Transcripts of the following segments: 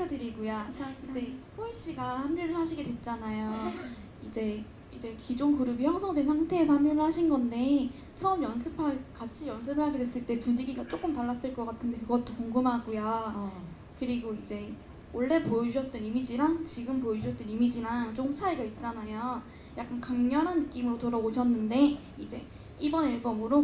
축하드리고요. 감사합니다. 이제 호이 씨가 합류를 하시게 됐잖아요. 이제 기존 그룹이 형성된 상태에서 합류를 하신 건데 처음 같이 연습을 하게 됐을 때 분위기가 조금 달랐을 것 같은데 그것도 궁금하고요. 그리고 이제 원래 보여주셨던 이미지랑 지금 보여주셨던 이미지랑 조금 차이가 있잖아요. 약간 강렬한 느낌으로 돌아오셨는데 이제 이번 앨범으로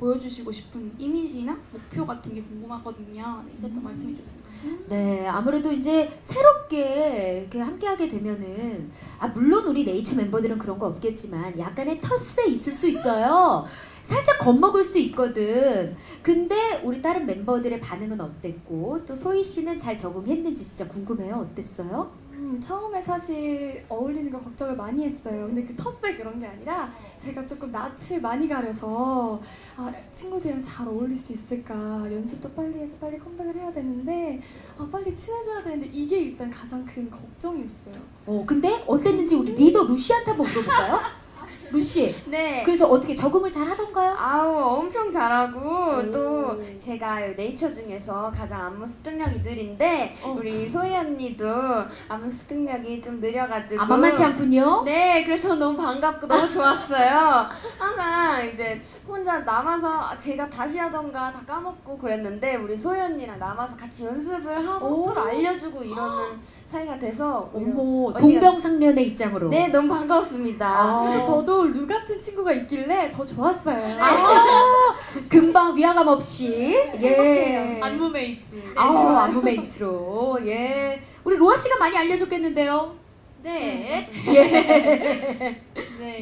보여주시고 싶은 이미지나 목표 같은 게 궁금하거든요. 네, 이것도 말씀해 주세요. 네, 아무래도 이제 새롭게 이렇게 함께하게 되면은 물론 우리 네이처 멤버들은 그런 거 없겠지만 약간의 텃세 있을 수 있어요. 살짝 겁먹을 수 있거든. 근데 우리 다른 멤버들의 반응은 어땠고 또 소희 씨는 잘 적응했는지 진짜 궁금해요. 어땠어요? 처음에 사실 어울리는 걸 걱정을 많이 했어요. 근데 그 텃세 그런 게 아니라 제가 조금 낯을 많이 가려서 친구들이랑 잘 어울릴 수 있을까, 연습도 빨리 해서 빨리 컴백을 해야 되는데 빨리 친해져야 되는데 이게 일단 가장 큰 걱정이었어요. 근데 어땠는지 우리 리더 루시한테 한번 물어볼까요? 루시, 네. 그래서 어떻게 적응을 잘 하던가요? 엄청 잘하고 또 제가 네이처 중에서 가장 안무 습득력이 느린데 우리 소희 언니도 안무 습득력이 좀 느려가지고 만만치 않군요? 네, 그래서 저 너무 반갑고 너무 좋았어요. 항상 이제 혼자 남아서 제가 다시 하던가 다 까먹고 그랬는데 우리 소희 언니랑 남아서 같이 연습을 하고 서로 알려주고 이러는 사이가 돼서 어머, 동병상련의 입장으로 네, 너무 반가웠습니다. 그래서 저도 루 같은 친구가 있길래 더 좋았어요. 금방 위화감 없이 예 안무 메이트. 안무 메이트로 예 우리 로아 씨가 많이 알려줬겠는데요. 네.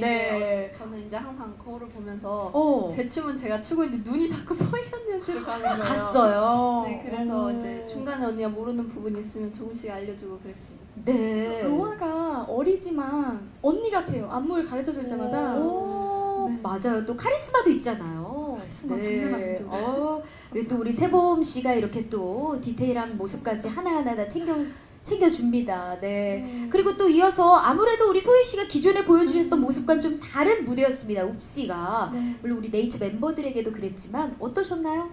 네. 저는 이제 항상 거울을 보면서 제 춤은 제가 추고 있는데 눈이 자꾸 소희 언니한테로 가는 거예요. 갔어요. 네, 그래서 이제 중간에 언니가 모르는 부분이 있으면 조금씩 알려주고 그랬습니다. 네. 로아가 어리지만 언니 같아요. 안무를 가르쳐줄 때마다. 네. 맞아요. 또 카리스마도 있잖아요. 카리스마 네. 장난 아니죠. 또 우리 세범 씨가 이렇게 또 디테일한 모습까지 하나하나 다 챙겨줍니다. 네. 그리고 또 이어서 아무래도 우리 소희 씨가 기존에 보여주셨던 모습과는 좀 다른 무대였습니다. 웁씨가. 네. 물론 우리 네이처 멤버들에게도 그랬지만 어떠셨나요?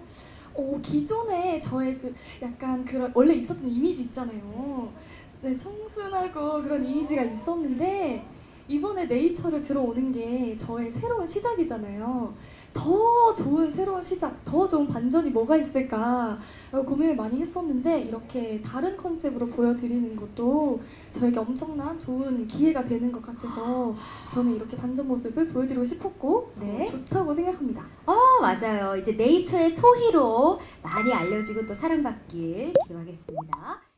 기존에 저의 그 약간 그런 원래 있었던 이미지 있잖아요. 네, 청순하고 그런 이미지가 있었는데 이번에 네이처를 들어오는 게 저의 새로운 시작이잖아요. 더 좋은 새로운 시작, 더 좋은 반전이 뭐가 있을까 고민을 많이 했었는데 이렇게 다른 컨셉으로 보여드리는 것도 저에게 엄청난 좋은 기회가 되는 것 같아서 저는 이렇게 반전 모습을 보여드리고 싶었고 네. 좋다고 생각합니다. 맞아요. 이제 네이처의 소희로 많이 알려지고 또 사랑받길 기도하겠습니다.